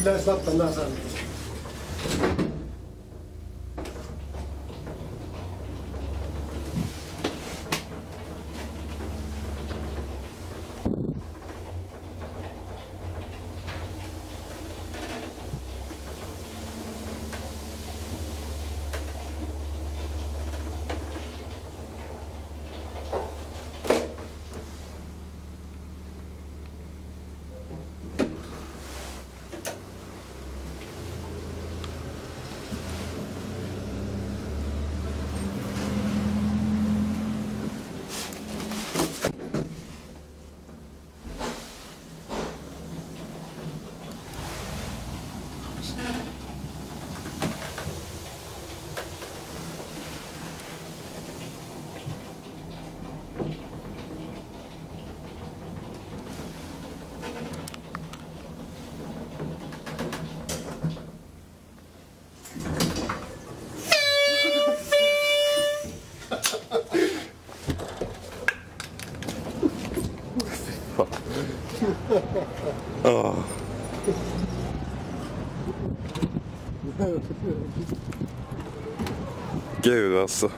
İlaç sattan daha sağlıklı. Oh. Gud alltså.